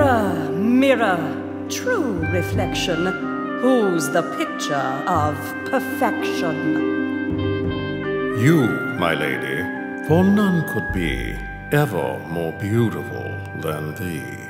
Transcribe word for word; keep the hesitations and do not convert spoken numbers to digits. Mirror, mirror, true reflection, who's the picture of perfection? You, my lady, for none could be ever more beautiful than thee.